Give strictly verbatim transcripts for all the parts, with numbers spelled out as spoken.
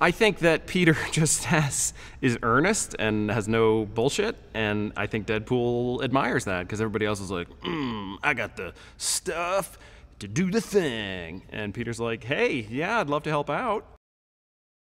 I think that Peter just has, is earnest and has no bullshit, and I think Deadpool admires that because everybody else is like, mm, I got the stuff to do the thing. And Peter's like, hey, yeah, I'd love to help out.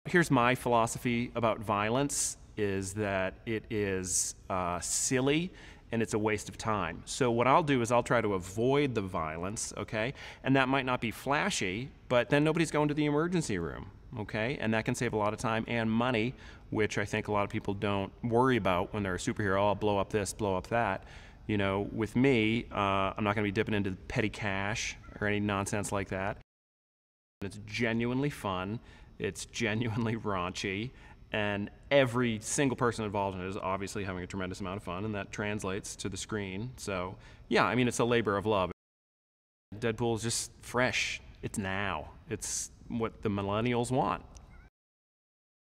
Here's my philosophy about violence, is that it is uh, silly and it's a waste of time. So what I'll do is I'll try to avoid the violence, okay? And that might not be flashy, but then nobody's going to the emergency room. Okay, and that can save a lot of time and money, which I think a lot of people don't worry about when they're a superhero. Oh, I'll blow up this, blow up that. You know, with me, uh, I'm not going to be dipping into petty cash or any nonsense like that. It's genuinely fun. It's genuinely raunchy. And every single person involved in it is obviously having a tremendous amount of fun, and that translates to the screen. So, yeah, I mean, it's a labor of love. Deadpool is just fresh. It's now. It's what the millennials want.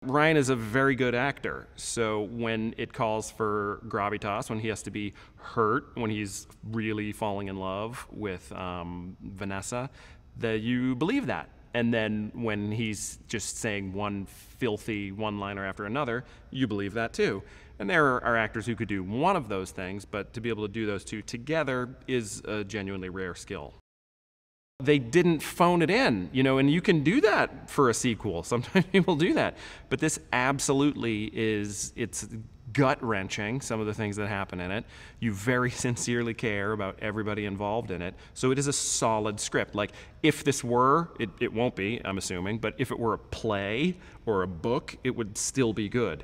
Ryan is a very good actor, so when it calls for gravitas, when he has to be hurt, when he's really falling in love with um, Vanessa, that you believe that. And then when he's just saying one filthy one-liner after another, you believe that too. And there are actors who could do one of those things, but to be able to do those two together is a genuinely rare skill. They didn't phone it in, you know, and you can do that for a sequel. Sometimes people do that. But this absolutely is, it's gut-wrenching, some of the things that happen in it. You very sincerely care about everybody involved in it. So it is a solid script. Like, if this were, it, it won't be, I'm assuming, but if it were a play or a book, it would still be good.